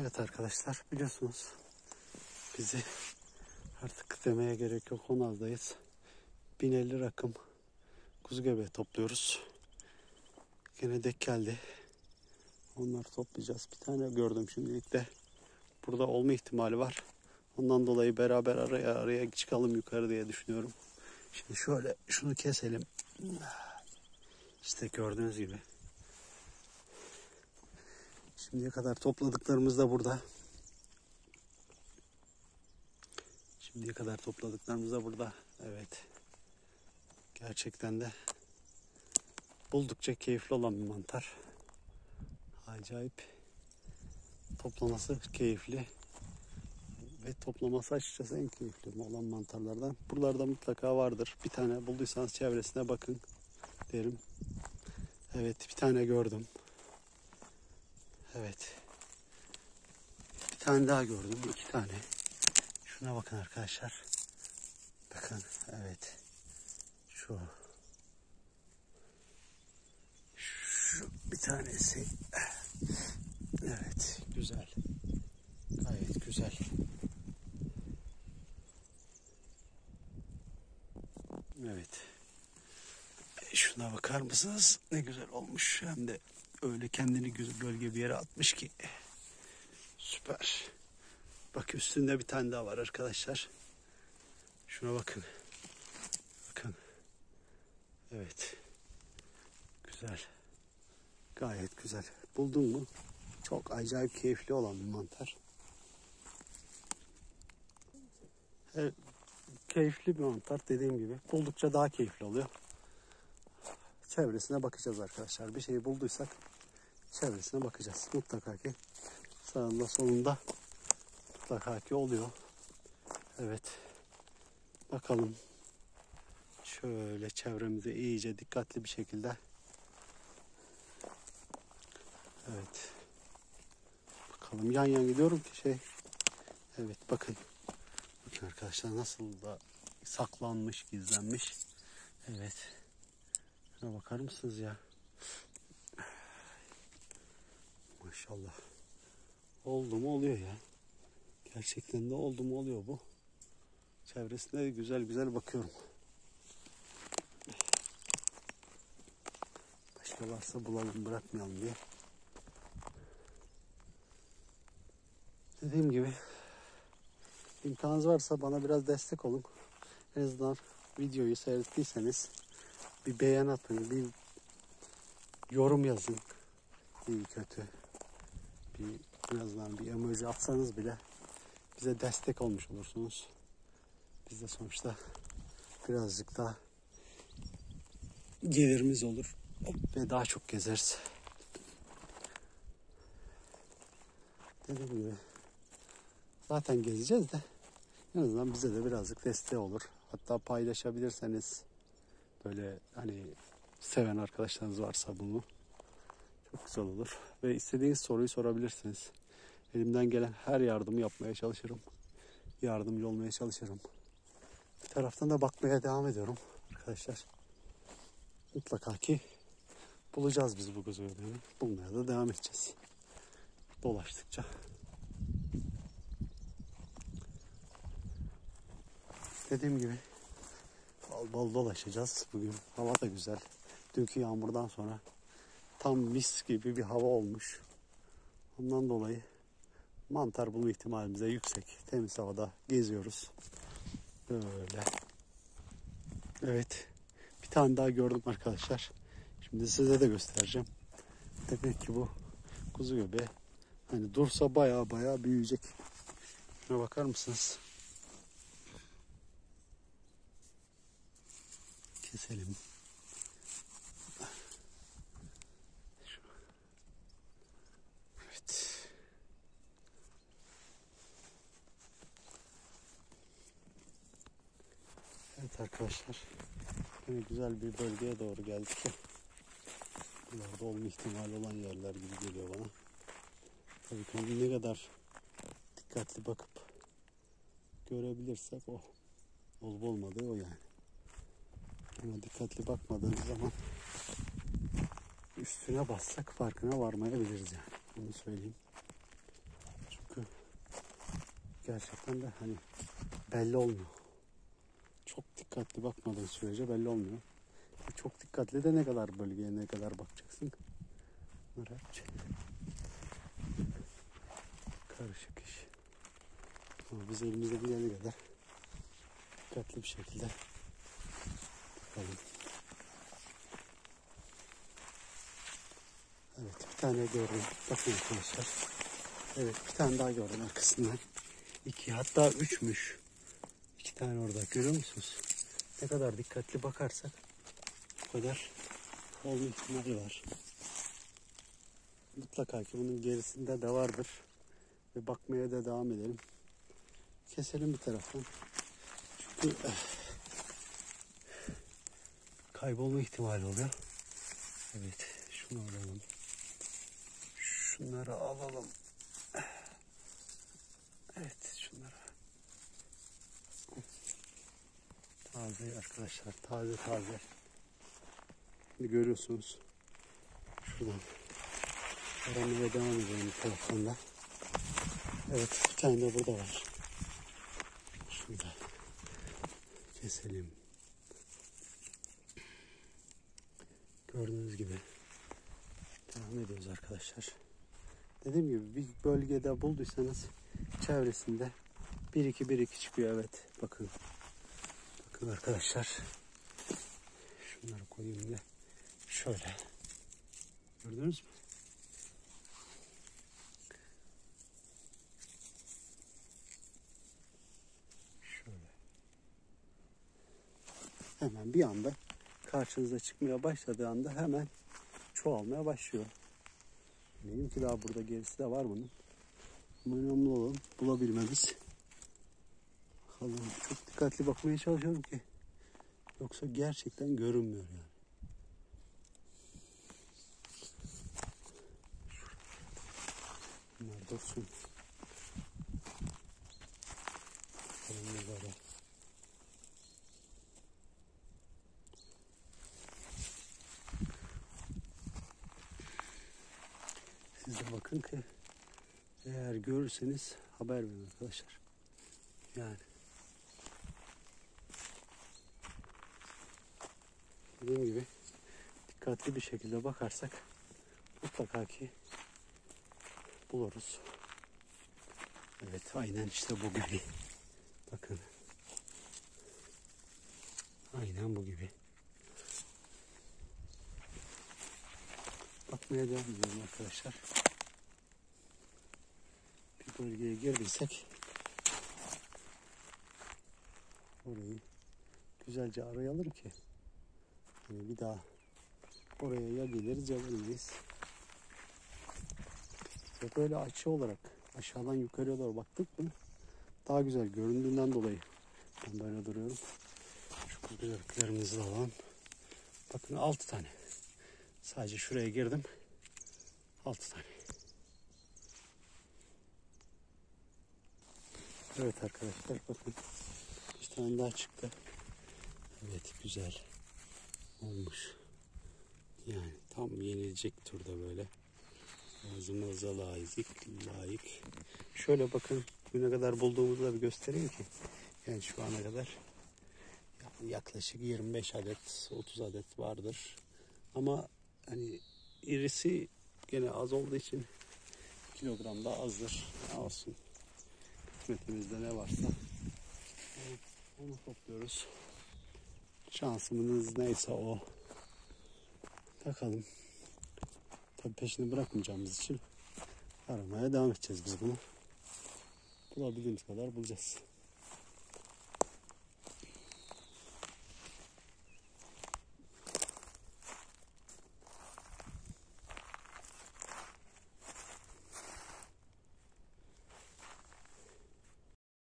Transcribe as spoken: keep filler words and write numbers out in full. Evet arkadaşlar, biliyorsunuz bizi artık demeye gerek yok, Honaz'dayız. bin elli rakım kuzu göbeği topluyoruz. Gene dek geldi. Onları toplayacağız. Bir tane gördüm şimdilik de. Burada olma ihtimali var. Ondan dolayı beraber araya araya çıkalım yukarı diye düşünüyorum. Şimdi şöyle şunu keselim. İşte gördüğünüz gibi. Şimdiye kadar topladıklarımız da burada. Şimdiye kadar topladıklarımız da burada. Evet. Gerçekten de oldukça keyifli olan bir mantar. Acayip. Toplaması keyifli. Ve toplaması açıkçası en keyifli olan mantarlardan. Buralarda mutlaka vardır. Bir tane bulduysanız çevresine bakın derim. Evet, bir tane gördüm. Evet. Bir tane daha gördüm. İki tane. Şuna bakın arkadaşlar. Bakın. Evet. Şu. Şu bir tanesi. Evet. Güzel. Gayet güzel. Evet. Şuna bakar mısınız? Ne güzel olmuş. Hem de öyle kendini güzel bölge bir yere atmış ki. Süper. Bak, üstünde bir tane daha var arkadaşlar. Şuna bakın. Bakın. Evet. Güzel. Gayet güzel. Buldun mu? Çok acayip keyifli olan bir mantar. Evet, keyifli bir mantar dediğim gibi. Buldukça daha keyifli oluyor. Çevresine bakacağız arkadaşlar. Bir şeyi bulduysak çevresine bakacağız. Mutlaka ki sağında solunda mutlaka ki oluyor. Evet. Bakalım. Şöyle çevremize iyice dikkatli bir şekilde. Evet. Bakalım, yan yan gidiyorum ki şey. Evet, bakın. Bakın arkadaşlar nasıl da saklanmış, gizlenmiş. Evet. Şuna bakar mısınız ya? Maşallah. Oldu mu oluyor ya. Gerçekten de oldu mu oluyor bu. Çevresine güzel güzel bakıyorum. Başka varsa bulalım, bırakmayalım diye. Dediğim gibi, imkanınız varsa bana biraz destek olun. En azından videoyu seyrettiyseniz bir beğen atın, bir yorum yazın. İyi kötü. Bir, en azından bir emoji atsanız bile bize destek olmuş olursunuz. Biz de sonuçta birazcık daha gelirimiz olur ve daha çok gezeriz. Dediğim gibi zaten gezeceğiz de en azından bize de birazcık desteği olur. Hatta paylaşabilirseniz böyle, hani seven arkadaşlarınız varsa bunu, çok güzel olur. Ve istediğiniz soruyu sorabilirsiniz. Elimden gelen her yardımı yapmaya çalışırım. Yardımcı olmaya çalışırım. Bir taraftan da bakmaya devam ediyorum arkadaşlar. Mutlaka ki bulacağız biz bu kuzu göbeğini. Bulmaya da devam edeceğiz. Dolaştıkça. Dediğim gibi bal bal dolaşacağız bugün. Hava da güzel. Dünkü yağmurdan sonra tam mis gibi bir hava olmuş. Ondan dolayı mantar bulma ihtimalimiz de yüksek. Temiz havada geziyoruz. Böyle. Evet. Bir tane daha gördüm arkadaşlar. Şimdi size de göstereceğim. Demek ki bu kuzu göbeği hani dursa baya baya büyüyecek. Şuna bakar mısınız? Selim. Evet. Evet arkadaşlar. Yine güzel bir bölgeye doğru geldik. Bunlarda olma ihtimali olan yerler gibi geliyor bana. Tabii ki ne kadar dikkatli bakıp görebilirsek o. Olup olmadığı o yani. Ama dikkatli bakmadığınız zaman üstüne bassak farkına varmayabiliriz yani. Onu söyleyeyim. gerçekten de hani belli olmuyor. Çok dikkatli bakmadığın sürece belli olmuyor. Çok dikkatli de ne kadar bölgeye ne kadar bakacaksın? Mıraç. Karışık iş. Ama biz elimizden gelene kadar dikkatli bir şekilde bakalım. Evet, bir tane gördüm. Bakın arkadaşlar. Evet, bir tane daha gördüm arkasından. İki, hatta üçmüş. İki tane orada. Görüyor musunuz? Ne kadar dikkatli bakarsak bu kadar olma ihtimali var. Mutlaka ki bunun gerisinde de vardır. Ve bakmaya da devam edelim. Keselim bir taraftan. Çünkü kaybolma ihtimali oluyor. Evet, şunu alalım. Şunları alalım. Evet, şunları. Taze arkadaşlar, taze taze. Şimdi görüyorsunuz. Şuradan aramaya devam edelim telefonda. Evet, bir tane de burada var. Şurada. Keselim. Gördüğünüz gibi devam ediyoruz arkadaşlar. Dediğim gibi bir bölgede bulduysanız çevresinde bir iki bir iki çıkıyor. Evet, bakın. Bakın arkadaşlar. Şunları koyayım da şöyle. Gördünüz mü? Şöyle. Hemen bir anda karşınıza çıkmaya başladığı anda hemen çoğalmaya başlıyor. Eminim ki daha burada gerisi de var bunun. Önemli olan bulabilmemiz. Bakalım, çok dikkatli bakmaya çalışıyorum ki yoksa gerçekten görünmüyor yani. Bunlar dursun. Siz de bakın ki eğer görürseniz haber verin arkadaşlar. Yani dediğim gibi dikkatli bir şekilde bakarsak mutlaka ki buluruz. Evet, aynen işte bu gibi. Bakın. Aynen bu gibi. Bakmaya devam edelim arkadaşlar. Bir bölgeye girdiysek orayı güzelce arayalım ki yani bir daha oraya ya geliriz ya geliriz. Ve böyle açı olarak aşağıdan yukarıya doğru baktık mı daha güzel göründüğünden dolayı ben böyle duruyorum. Şu kurdurlarımızı alalım. Bakın altı tane. Sadece şuraya girdim. altı tane. Evet arkadaşlar bakın. Bir tane daha çıktı. Evet, güzel olmuş. Yani tam yenilecek turda böyle. Ağzımıza layık, layık. Şöyle bakın güne kadar bulduğumuzu da bir göstereyim ki. Yani şu ana kadar yaklaşık yirmi beş adet, otuz adet vardır. Ama hani irisi gene az olduğu için kilogram da azdır. Ne olsun. Kısmetimizde ne varsa onu, onu topluyoruz. Şansımız neyse o. Bakalım. Tabii peşini bırakmayacağımız için aramaya devam edeceğiz biz bunu. Bulabildiğimiz kadar bulacağız.